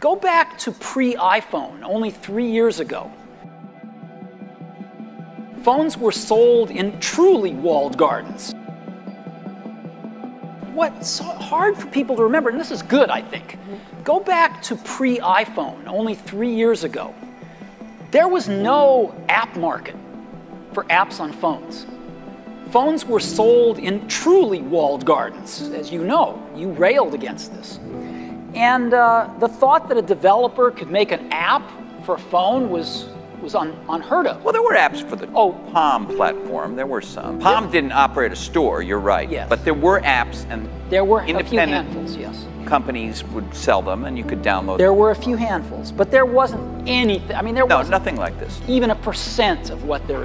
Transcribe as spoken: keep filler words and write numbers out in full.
Go back to pre-iPhone, only three years ago. Phones were sold in truly walled gardens. What's so hard for people to remember, and this is good, I think, go back to pre-iPhone, only three years ago. There was no app market for apps on phones. Phones were sold in truly walled gardens, as you know. You railed against this. And uh, the thought that a developer could make an app for a phone was, was un unheard of. Well, there were apps for the oh, Palm platform. There were some. Palm yeah. didn't operate a store, you're right. Yes. But there were apps, and there were independent a few handfuls, yes. companies would sell them, and you could download there them. There were a few handfuls, but there wasn't anything. I mean, there no, wasn't nothing like this. Even a percent of what there is.